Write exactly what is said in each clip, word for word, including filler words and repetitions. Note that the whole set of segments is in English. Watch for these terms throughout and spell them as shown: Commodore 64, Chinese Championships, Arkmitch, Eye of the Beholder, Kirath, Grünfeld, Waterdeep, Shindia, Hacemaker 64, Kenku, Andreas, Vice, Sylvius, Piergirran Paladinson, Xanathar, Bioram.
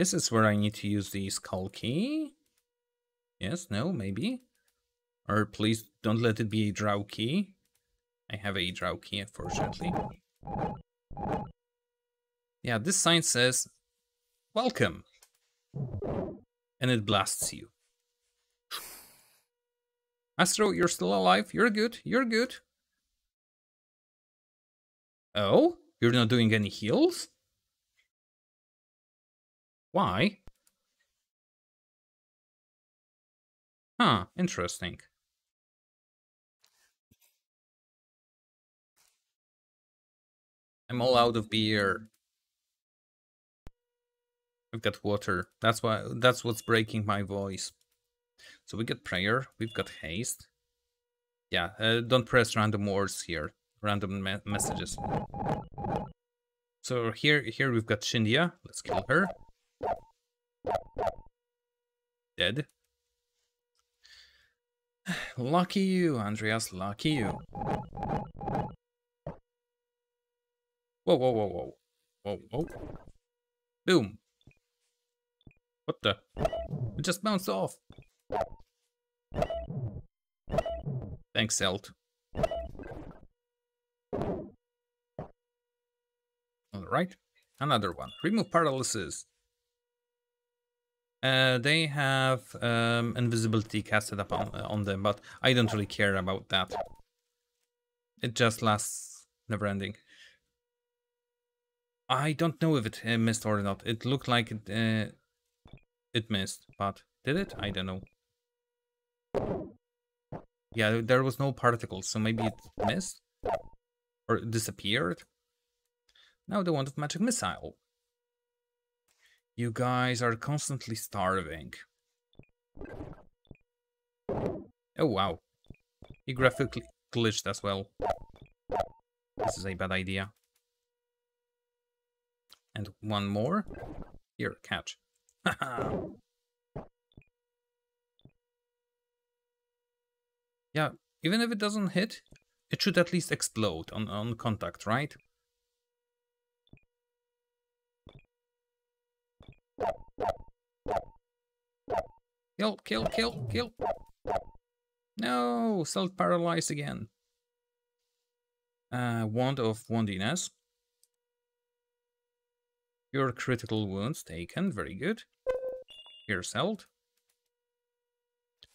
This is where I need to use the skull key. Yes, no, maybe. Or please don't let it be a drow key. I have a drow key, unfortunately. Yeah, this sign says, welcome. And it blasts you. Astro, you're still alive. You're good. You're good. Oh? You're not doing any heals? Why? Huh, interesting. I'm all out of beer. I've got water. That's why that's what's breaking my voice. So we got prayer, we've got haste. Yeah, uh, don't press random words here. Random me messages. So here here we've got Shindia. Let's kill her. Dead. Lucky you, Andreas, lucky you. Whoa, whoa, whoa, whoa. Whoa, whoa. Boom. What the? It just bounced off. Thanks, Elt. Alright, another one. Remove paralysis. Uh, they have um, invisibility casted upon uh, on them, but I don't really care about that. It just lasts, never ending. I don't know if it uh, missed or not. It looked like it, uh, it missed, but did it? I don't know. Yeah, there was no particles, so maybe it missed or it disappeared. Now the wand of magic missile. You guys are constantly starving. Oh wow. He graphically glitched as well. This is a bad idea. And one more. Here, catch. Yeah, even if it doesn't hit, it should at least explode on, on contact, right? Kill, kill, kill, kill. No, self-paralyzed again. Uh, Wand of Wandiness. Your critical wounds taken, very good. Pierce held.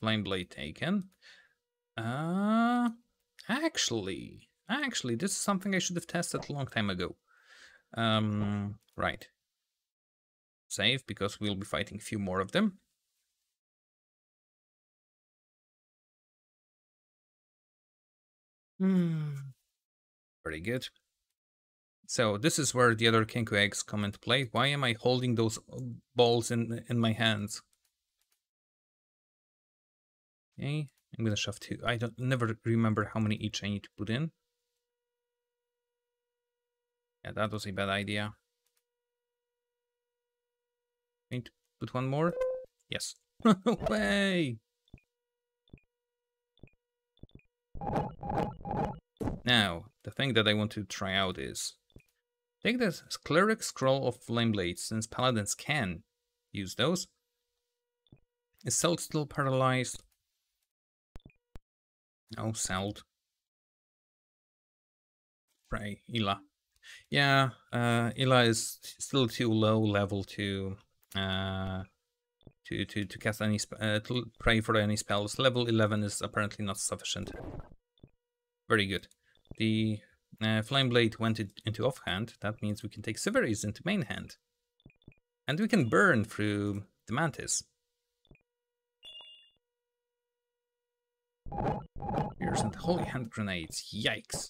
Flame blade taken. Uh, actually, actually, this is something I should have tested a long time ago. Um, right. Save, because we'll be fighting a few more of them. Hmm. Very good. So this is where the other Kenku eggs come into play. Why am I holding those balls in, in my hands? Okay. I'm gonna shove two. I don't never remember how many each I need to put in. Yeah, that was a bad idea. I need to put one more. Yes. Way. Now, the thing that I want to try out is take this cleric scroll of flame blades, since paladins can use those. Is Celt still paralyzed? Oh, Celt. Pray, Ila. Yeah, uh, Ila is still too low level to uh, to to to cast any sp uh, to pray for any spells. Level eleven is apparently not sufficient. Very good. The uh, flame blade went into offhand. That means we can take Severies into main hand, and we can burn through the mantis. Here's and holy hand grenades. Yikes.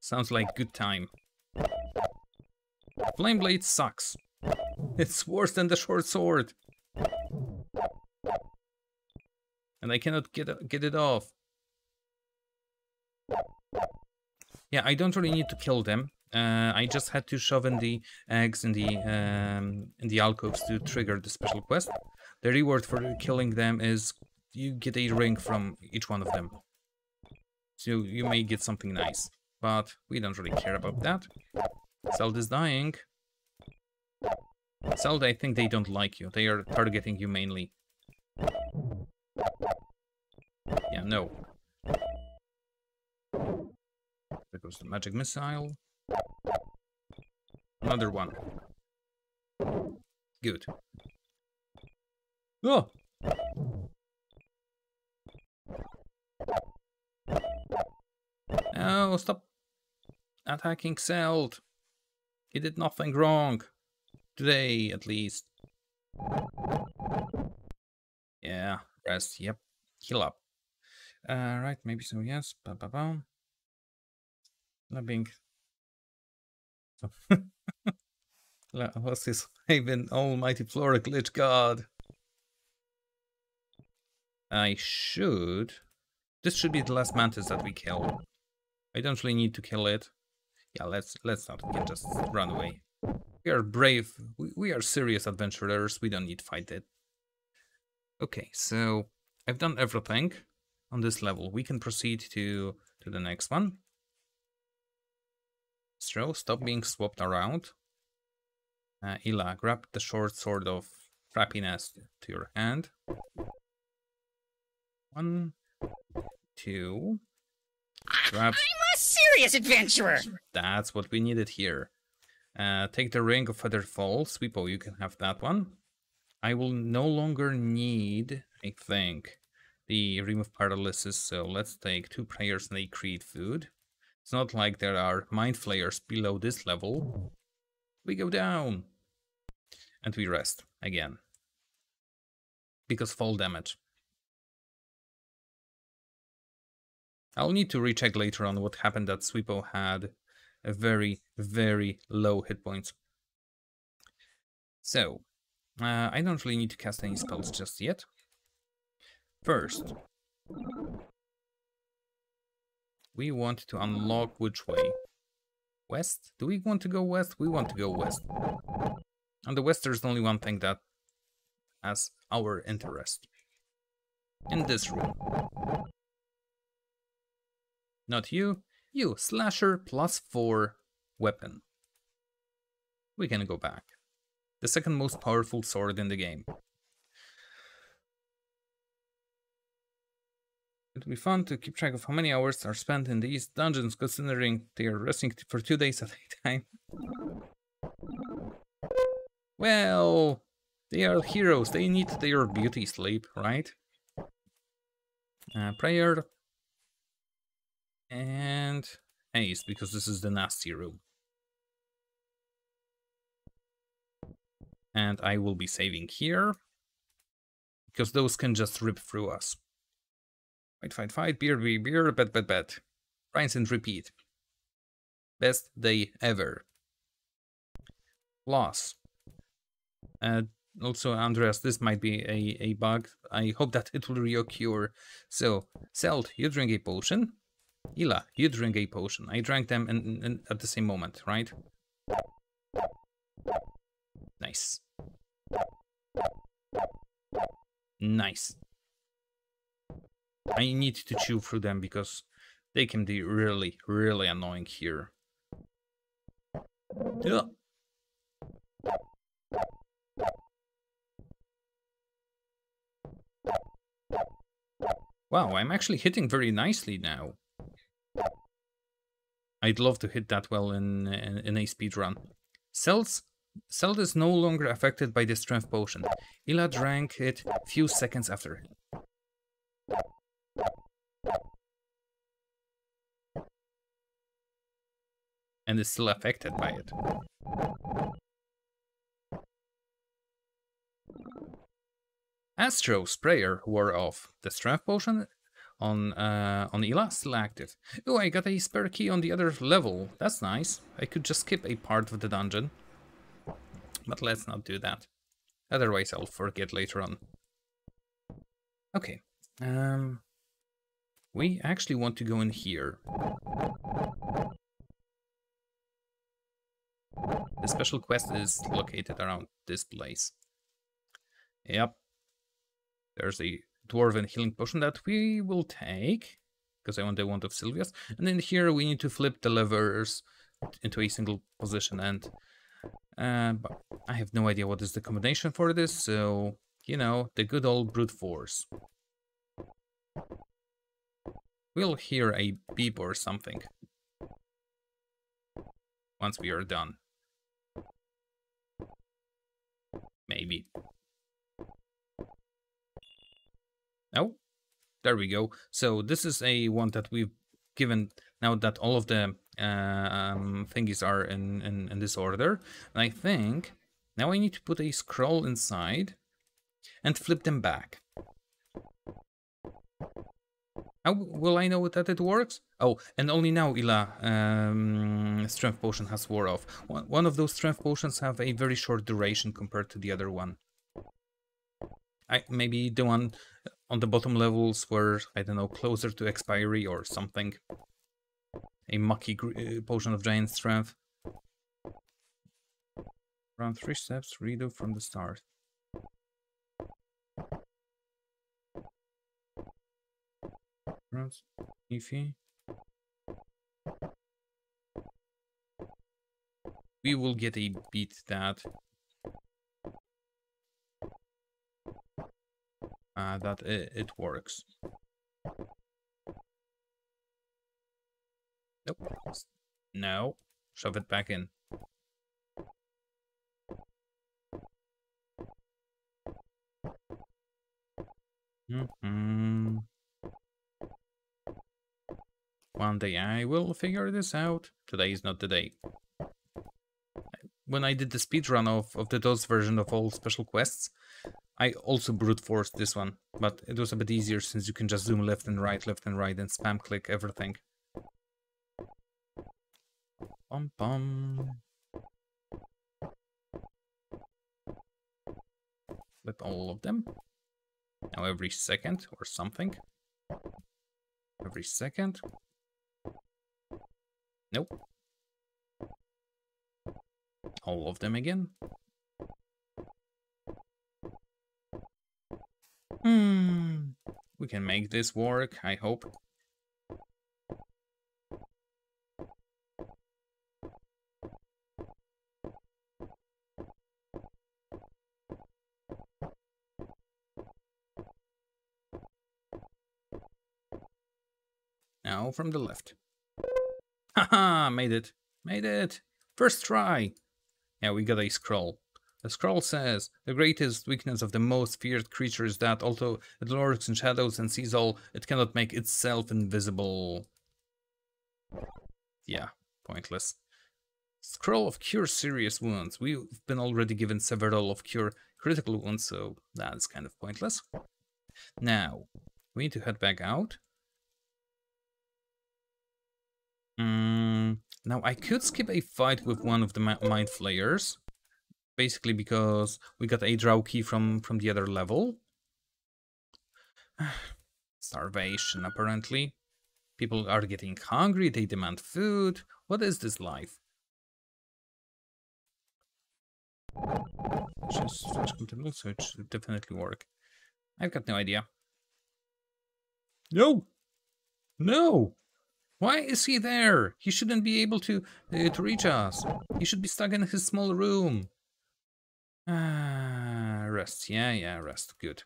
Sounds like good time. Flame blade sucks. It's worse than the short sword. And I cannot get get it off. Yeah, I don't really need to kill them. Uh, I just had to shove in the eggs in the um, in the alcoves to trigger the special quest. The reward for killing them is you get a ring from each one of them. So you may get something nice, but we don't really care about that. Celt is dying. Zelda, I think they don't like you. They are targeting you mainly. Yeah, no. There goes the magic missile. Another one. Good. Oh! No, stop attacking Zeld. He did nothing wrong. Today, at least. Yeah, rest, yep. Heal up. Uh, right, maybe so, yes. Ba ba ba. Labbing. So. What's this? Haven, almighty Flora glitch god. I should. This should be the last mantis that we kill. I don't really need to kill it. Yeah, let's let's not we can just run away. We are brave. We, we are serious adventurers. We don't need to fight it. Okay, so I've done everything on this level. We can proceed to to the next one. So stop being swapped around. Uh, Ila, grab the short sword of crappiness to your hand. One, two. Grab. I'm a serious adventurer! That's what we needed here. Uh, take the Ring of Featherfall. Sweepo, you can have that one. I will no longer need, I think, the Rim of Paralysis, so let's take two prayers and a Creed food. It's not like there are Mind Flayers below this level. We go down. And we rest again. Because fall damage. I'll need to recheck later on what happened that Sweepo had a very, very low hit points. So, uh, I don't really need to cast any spells just yet. First, we want to unlock which way? West? Do we want to go west? We want to go west. On the west there's only one thing that has our interest. In this room. Not you. You, slasher, plus four, weapon. We can go back. The second most powerful sword in the game. It'll be fun to keep track of how many hours are spent in these dungeons, considering they are resting for two days at a time. Well, they are heroes. They need their beauty sleep, right? Uh, prayer. And Ace, because this is the nasty room. And I will be saving here. Because those can just rip through us. Fight, fight, fight, beer, beer, beer, bet, bet, bet. Rinse and repeat. Best day ever. Loss. Uh, also, Andreas, this might be a, a bug. I hope that it will reoccur. So, Zeld, you drink a potion. Ila, you drink a potion. I drank them in, in, in, at the same moment, right? Nice. Nice. I need to chew through them because they can be really, really annoying here. Ugh. Wow, I'm actually hitting very nicely now. I'd love to hit that well in, in, in a speedrun. Zeld is no longer affected by the strength potion. Ila drank it few seconds after him. And is still affected by it. Astro's prayer wore off. The strength potion on uh, on Ila still active. Oh, I got a spare key on the other level. That's nice. I could just skip a part of the dungeon. But let's not do that. Otherwise I'll forget later on. Okay. Um, we actually want to go in here. The special quest is located around this place. Yep. There's a Dwarven healing potion that we will take because I want the wand of Sylvia's, and then here we need to flip the levers into a single position and Uh, but I have no idea what is the combination for this, so, you know, the good old brute force. We'll hear a beep or something once we are done. Maybe. Oh, there we go. So this is a one that we've given now that all of the um, thingies are in, in, in this order. And I think now I need to put a scroll inside and flip them back. How will I know that it works? Oh, and only now Ila um, strength potion has wore off. One, one of those strength potions have a very short duration compared to the other one. I maybe the one on the bottom levels were, I don't know, closer to expiry or something. A mucky uh, potion of giant strength. Round three steps, redo from the start. Iffy. We will get a beat that uh, that it, it works. Nope. No. Shove it back in. Mm-hmm. One day I will figure this out. Today is not the day. When I did the speedrun of, of the DOS version of all special quests, I also brute forced this one, but it was a bit easier since you can just zoom left and right, left and right, and spam click everything. Pom pom. Flip all of them. Now every second or something. Every second. Nope. All of them again. Hmm. We can make this work, I hope. Now from the left. Haha, made it. Made it. First try. Yeah, we got a scroll. The scroll says, the greatest weakness of the most feared creature is that, although it lurks in shadows and sees all, it cannot make itself invisible. Yeah, pointless. Scroll of cure serious wounds. We've been already given several of cure critical wounds, so that's kind of pointless. Now, we need to head back out. Mm, now I could skip a fight with one of the mind flayers, basically because we got a draw key from from the other level. Starvation, apparently. People are getting hungry. They demand food. What is this life? Just flash compatible, so it should definitely work. I've got no idea. No, no. Why is he there? He shouldn't be able to, uh, to reach us. He should be stuck in his small room. Ah, rest. Yeah, yeah, rest. Good.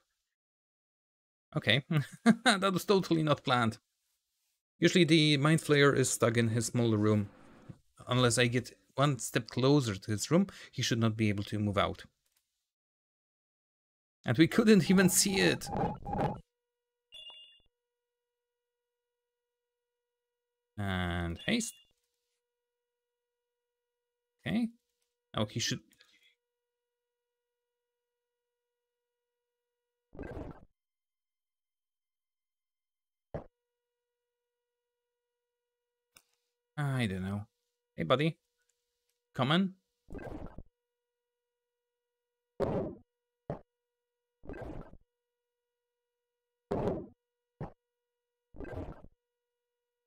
Okay. That was totally not planned. Usually the mind flayer is stuck in his small room. Unless I get one step closer to his room, he should not be able to move out. And we couldn't even see it. And haste. Okay. Now he should. I don't know. Hey, buddy. Come on.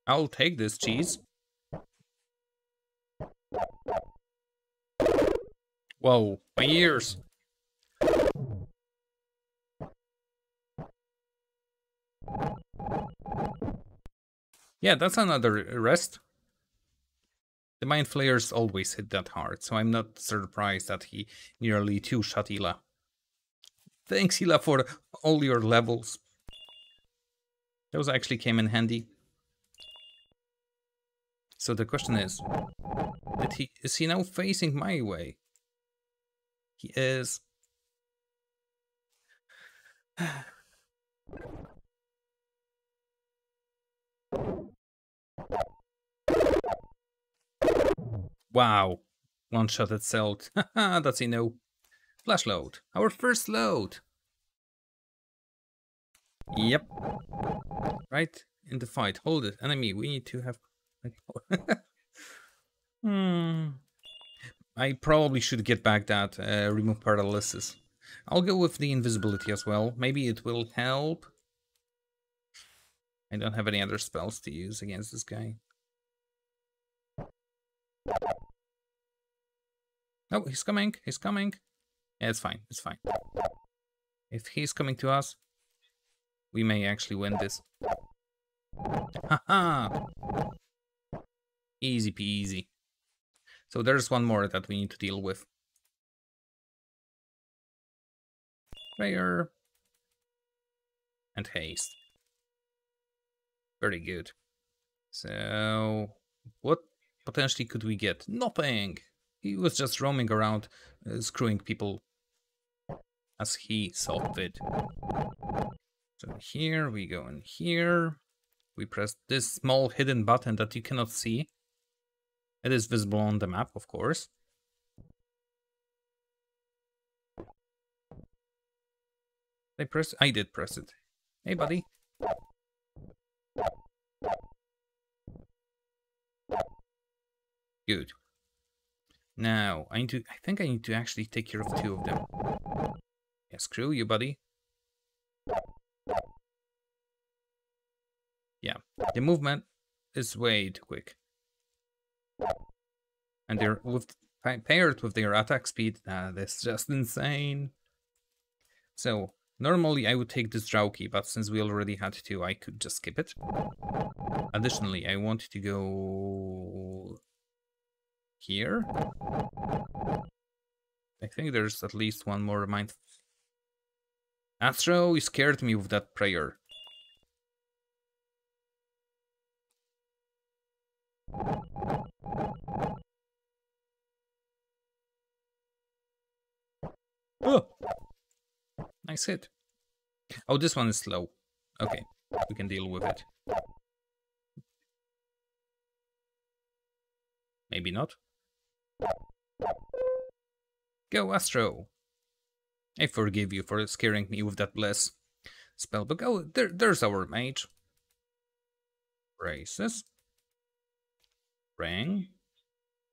I'll take this cheese. Whoa, my ears. Yeah, that's another rest. The Mind Flayers always hit that hard, so I'm not surprised that he nearly two-shot Ila. Thanks, Ila, for all your levels. Those actually came in handy. So the question is, did he, is he now facing my way? He is. Wow, one-shot it sold. Haha, that's a no. Flash load, our first load. Yep. Right in the fight. Hold it, enemy. We need to have. hmm. I probably should get back that uh, remove paralysis. I'll go with the invisibility as well. Maybe it will help. I don't have any other spells to use against this guy. No, he's coming. He's coming. Yeah, it's fine. It's fine. If he's coming to us, we may actually win this. Haha! Easy peasy. So there's one more that we need to deal with. Prayer. And haste. Very good. So, what potentially could we get? Nothing! He was just roaming around, uh, screwing people as he saw fit. So here, we go in here, we press this small hidden button that you cannot see. It is visible on the map, of course. I press, I did press it. Hey, buddy. Good. Now, I need to, I think I need to actually take care of two of them. Yeah, screw you, buddy. Yeah, the movement is way too quick. And they're with, paired with their attack speed, uh, that's just insane. So, normally I would take this Drauki, but since we already had two, I could just skip it. Additionally, I want to go here. I think there's at least one more mind. Astro scared me with that prayer. Oh, nice hit. Oh, this one is slow. Okay, we can deal with it. Maybe not. Go, Astro. I forgive you for scaring me with that bless spellbook. Oh, there, there's our mage. Braces. Ring.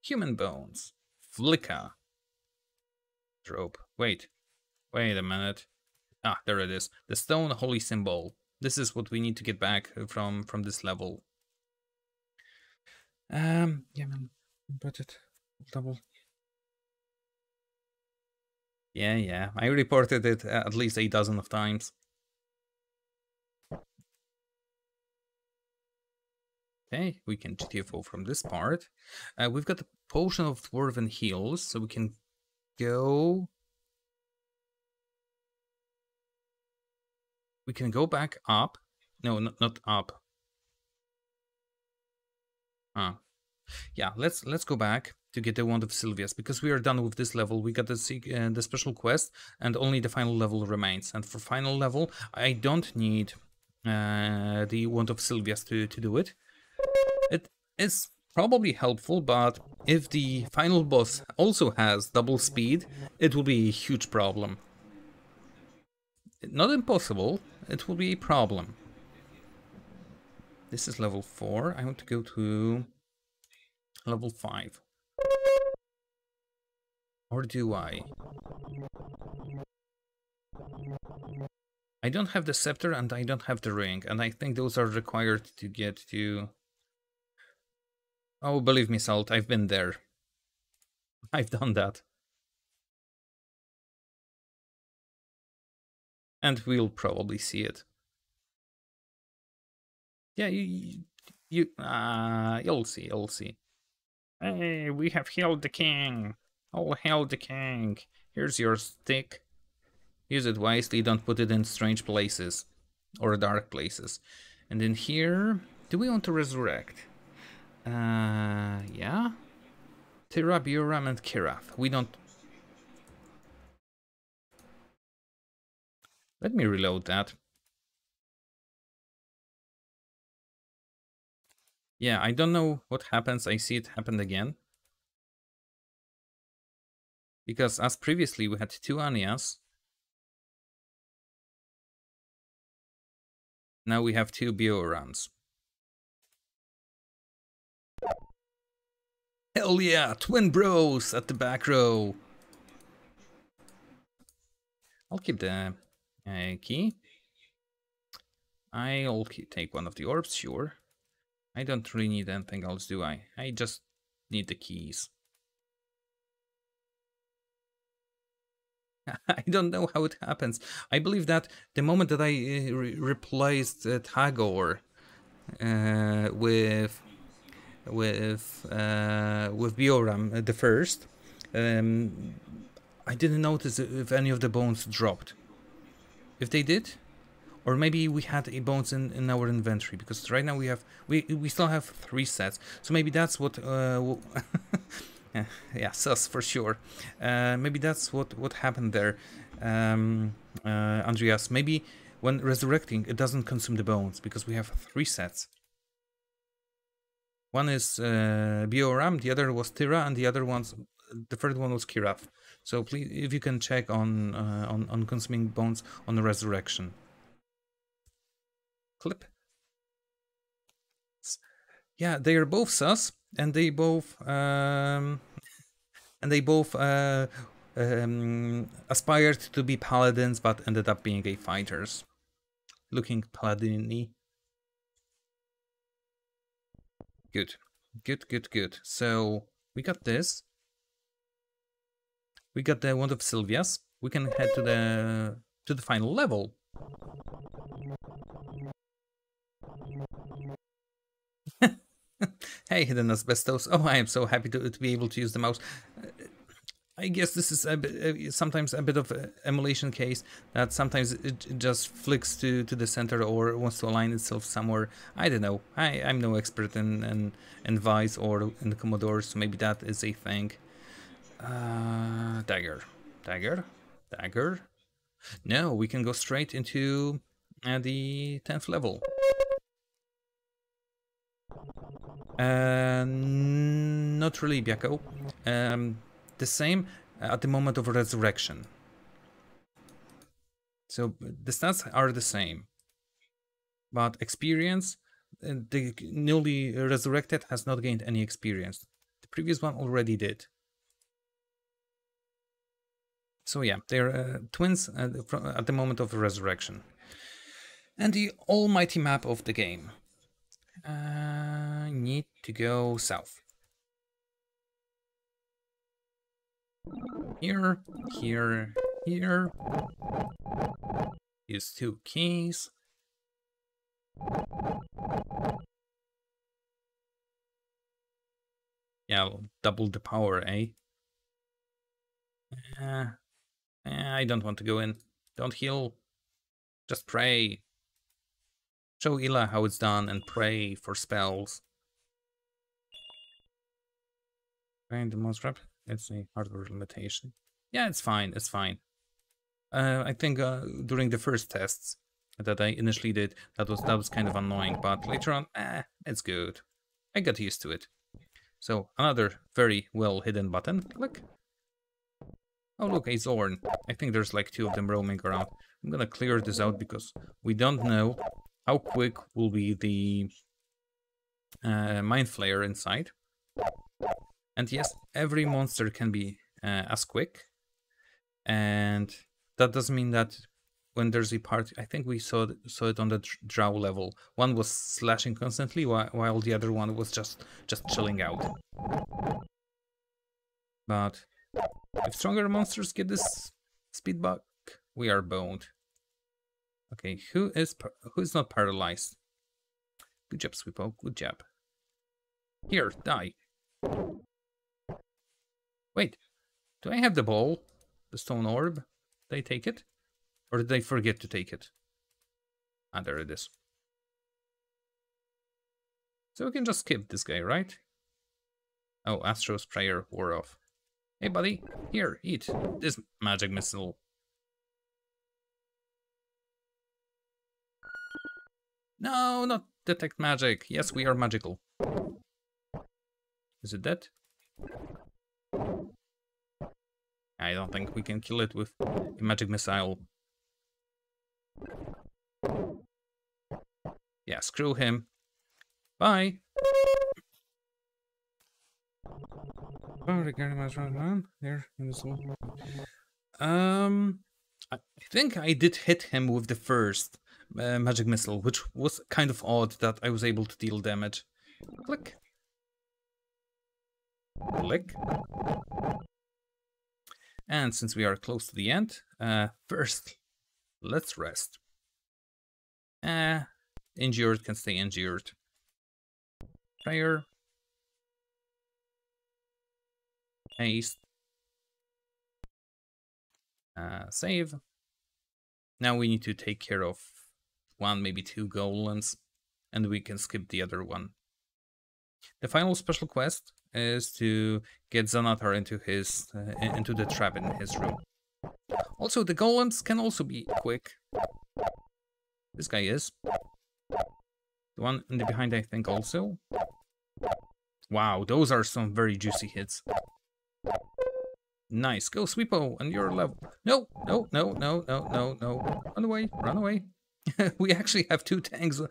Human bones. Flicka. Rope. Wait. Wait a minute. Ah, there it is. The stone holy symbol. This is what we need to get back from, from this level. Um, yeah, man. Budget. Double. Yeah, yeah. I reported it at least a dozen of times. Okay, we can G T F O from this part. Uh, we've got the Potion of Dwarven Heals, so we can go... We can go back up. No, not, not up. Ah. Yeah, let's let's go back to get the Wand of Sylvius, because we are done with this level. We got the, uh, the special quest, and only the final level remains. And for final level, I don't need uh, the Wand of Sylvius to, to do it. It is probably helpful, but if the final boss also has double speed, it will be a huge problem. Not impossible, it will be a problem. This is level four. I want to go to level five. Or do I? I don't have the scepter and I don't have the ring, and I think those are required to get to... Oh, believe me, Salt, I've been there. I've done that. And we'll probably see it. Yeah, you... you uh, you'll see, you'll see. Hey, we have hailed the king. All hail the king. Here's your stick. Use it wisely, don't put it in strange places. Or dark places. And in here, do we want to resurrect? Uh, yeah? Tira, Bioram, and Kirath. We don't... Let me reload that. Yeah, I don't know what happens. I see it happened again. Because as previously, we had two Anyas. Now we have two Biorams. Hell yeah, twin bros at the back row. I'll keep the uh, key. I'll keep, take one of the orbs, sure. I don't really need anything else, do I? I just need the keys. I don't know how it happens. I believe that the moment that I uh, re replaced uh, Tagore uh, with with uh, with Bioram uh, the first, um, I didn't notice if any of the bones dropped. If they did, or maybe we had a bones in, in our inventory, because right now we have we we still have three sets. So maybe that's what. Uh, Yeah, sus for sure. Uh, maybe that's what, what happened there, um, uh, Andreas. Maybe when resurrecting, it doesn't consume the bones, because we have three sets. One is uh, Bioram, the other was Tira, and the other one's the third one was Kirath. So please, if you can check on uh, on on consuming bones on the resurrection. Clip. Yeah, they are both sus. And they both, um, and they both uh, um, aspired to be paladins, but ended up being a fighters, looking paladin-y. Good, good, good, good. So we got this. We got the wand of Sylvia's. We can head to the to the final level. Hey, hidden asbestos. Oh, I am so happy to, to be able to use the mouse. Uh, I guess this is a bit, uh, sometimes a bit of an emulation case, that sometimes it, it just flicks to, to the center or wants to align itself somewhere. I don't know. I, I'm no expert in, in, in Vice or in the Commodore, so maybe that is a thing. Uh, dagger. Dagger? Dagger? No, we can go straight into uh, the tenth level. Uh, not really, Biako. Um, the same at the moment of resurrection. So the stats are the same, but experience, uh, the newly resurrected has not gained any experience. The previous one already did. So yeah, they're uh, twins at, at the moment of resurrection. And the almighty map of the game. I uh, need to go south. Here, here, here. Use two keys. Yeah, I'll double the power, eh? Uh, I don't want to go in. Don't heal. Just pray. Show Ila how it's done and pray for spells. And the most rep, it's a hardware limitation. Yeah, it's fine, it's fine. Uh, I think uh, during the first tests that I initially did, that was that was kind of annoying, but later on, eh, it's good. I got used to it. So, another very well hidden button, click. Oh look, a Zorn. I think there's like two of them roaming around. I'm gonna clear this out because we don't know how quick will be the uh, Mind Flayer inside. And yes, every monster can be uh, as quick. And that doesn't mean that when there's a party, I think we saw, saw it on the drow level. One was slashing constantly while, while the other one was just, just chilling out. But if stronger monsters get this speed back, we are boned. Okay, who is who is not paralyzed? Good job, Sweepo. Good job. Here, die. Wait, do I have the ball? The stone orb? Did they take it? Or did they forget to take it? Ah, there it is. So we can just skip this guy, right? Oh, Astro's prayer wore off. Hey, buddy. Here, eat this magic missile. No, not detect magic. Yes, we are magical. Is it dead? I don't think we can kill it with a magic missile. Yeah, screw him. Bye. Um, I think I did hit him with the first uh, magic missile, which was kind of odd that I was able to deal damage. Click. Click. And since we are close to the end, uh, first, let's rest. Uh, injured can stay injured. Prayer. Haste. Uh, save. Now we need to take care of one, maybe two golems, and we can skip the other one. The final special quest is to get Xanathar into his uh, into the trap in his room. Also, the golems can also be quick. This guy is. The one in the behind, I think, also. Wow, those are some very juicy hits. Nice, go Sweepo, and you're level. No, no, no, no, no, no, no. Run away, run away. We actually have two tanks uh,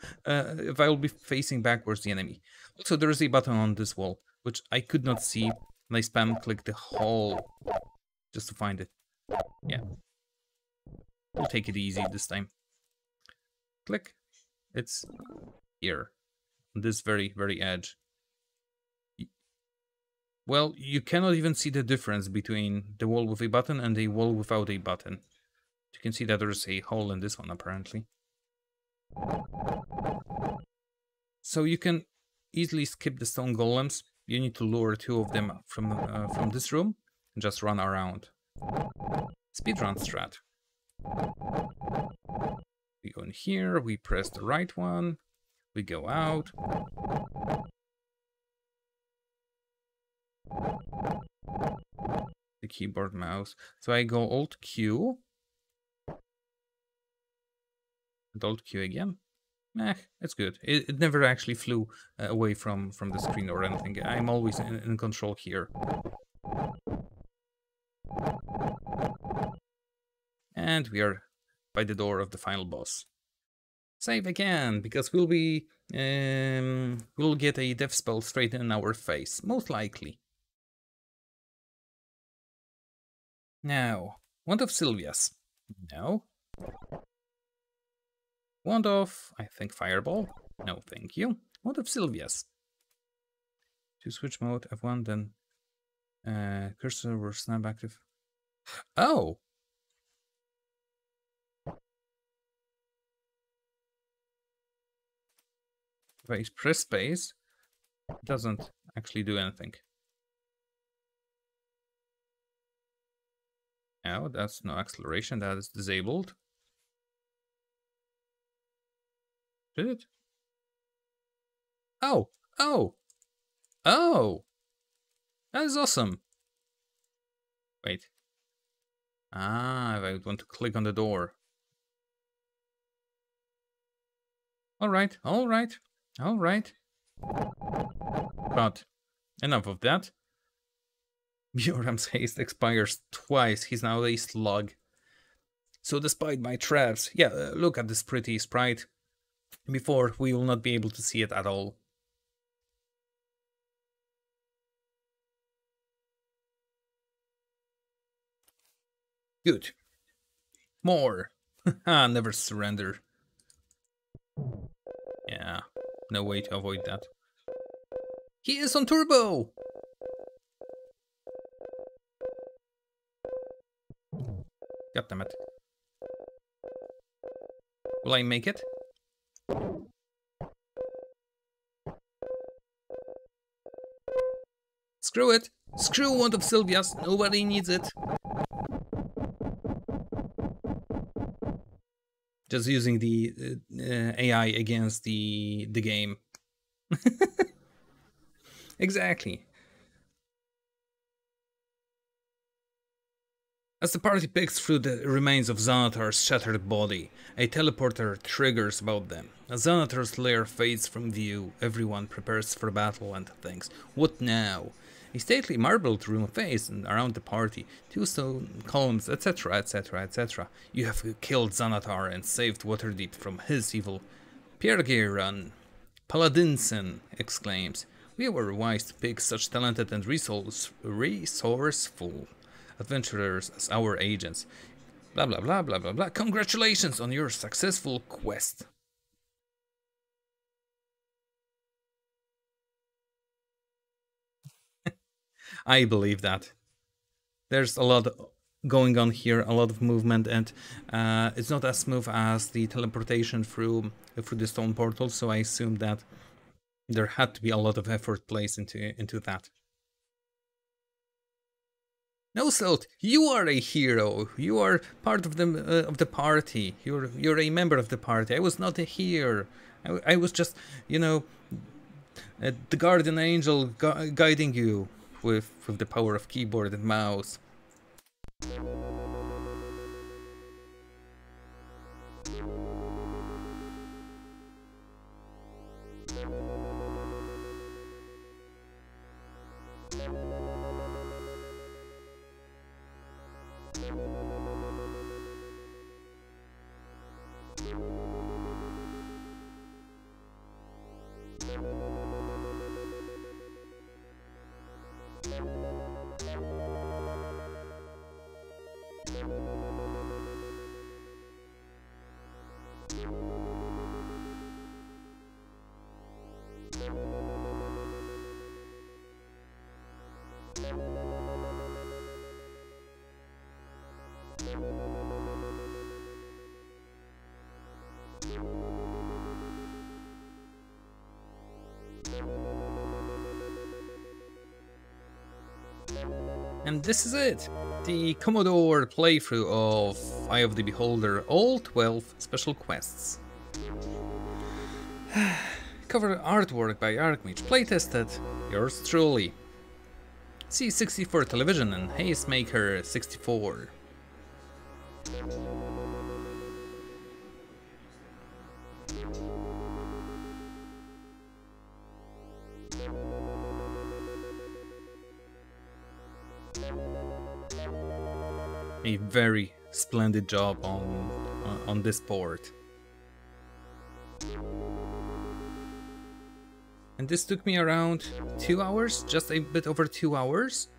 if I will be facing backwards the enemy. Also, there is a button on this wall, which I could not see, and I spam click the whole just to find it. Yeah. We'll take it easy this time. Click. It's here. This very, very edge. Well, you cannot even see the difference between the wall with a button and the wall without a button. You can see that there is a hole in this one, apparently. So you can easily skip the stone golems. You need to lure two of them from uh, from this room and just run around. Speedrun strat. We go in here, we press the right one, we go out. The keyboard mouse. So I go Alt Q. And Alt Q again. Nah, it's good. It, it never actually flew uh, away from, from the screen or anything. I'm always in, in control here. And we are by the door of the final boss. Save again, because we'll be um, we'll get a death spell straight in our face, most likely. Now, Wand of Sylvia's. No. Wand of, I think, Fireball. No, thank you. Wand of Sylvia's. To switch mode, F one, then uh, cursor or snap active. Oh! If I press space, it doesn't actually do anything. No, that's no acceleration, that is disabled. Did it? Oh, oh, oh! That is awesome! Wait. Ah, I would want to click on the door. Alright, alright, alright. But enough of that. Bjorn's haste expires twice. He's now a slug. So despite my traps, yeah, uh, look at this pretty sprite. Before, we will not be able to see it at all. Good. More. Haha, never surrender. Yeah, no way to avoid that. He is on turbo! God damn it. Will I make it? Screw it! Screw one of Sylvia's, nobody needs it. Just using the uh, A I against the, the game. Exactly. As the party picks through the remains of Xanathar's shattered body, a teleporter triggers about them. Xanathar's lair fades from view, everyone prepares for battle and thinks, what now? A stately marbled room faced around the party, two stone columns, etc, etc, et cetera. You have killed Xanathar and saved Waterdeep from his evil. Piergirran Paladinson exclaims, we were wise to pick such talented and resource resourceful adventurers as our agents. Blah blah blah blah blah blah. Congratulations on your successful quest. I believe that. There's a lot going on here, a lot of movement, and uh, it's not as smooth as the teleportation through through the stone portal. So I assume that there had to be a lot of effort placed into into that. No, Silt, you are a hero. You are part of the uh, of the party. You're you're a member of the party. I was not a hero. I, I was just, you know, uh, the guardian angel gu guiding you with with the power of keyboard and mouse. And this is it, the Commodore playthrough of Eye of the Beholder, all twelve special quests. Cover artwork by Arkmitch, playtested, yours truly. See sixty-four Television and Hacemaker sixty-four. A very splendid job on on, on this port. And this took me around two hours, just a bit over two hours.